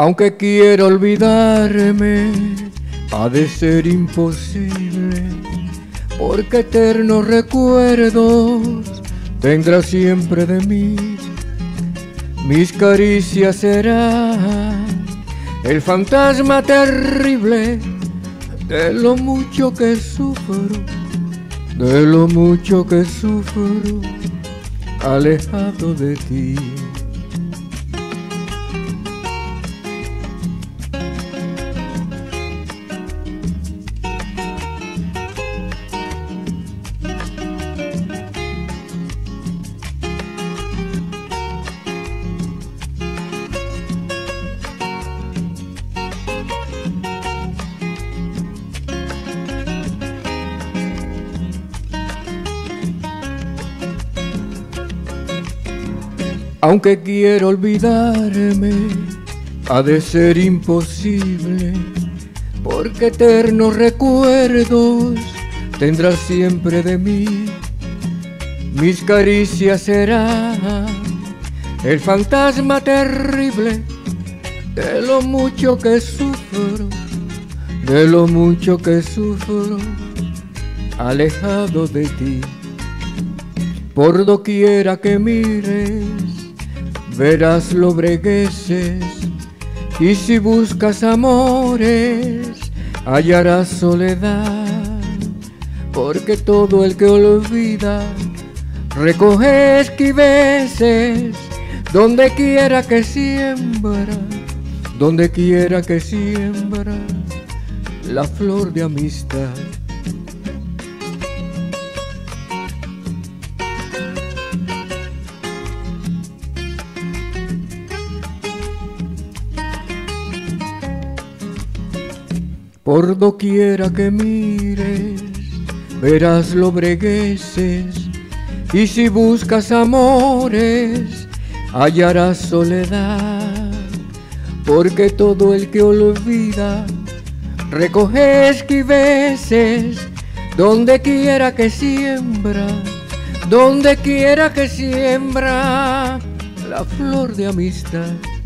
Aunque quiero olvidarme, ha de ser imposible, porque eternos recuerdos tendrá siempre de mí. Mis caricias serán el fantasma terrible de lo mucho que sufro, de lo mucho que sufro alejado de ti. Aunque quiero olvidarme, ha de ser imposible, porque eternos recuerdos tendrás siempre de mí. Mis caricias serán el fantasma terrible de lo mucho que sufro, de lo mucho que sufro alejado de ti. Por doquiera que mires, verás lobregueces, y si buscas amores, hallarás soledad, porque todo el que olvida recoge esquiveces, donde quiera que siembra, donde quiera que siembra la flor de amistad. Por doquiera que mires, verás lobregueces, y si buscas amores, hallarás soledad, porque todo el que olvida recoge esquiveces, donde quiera que siembra, donde quiera que siembra la flor de amistad.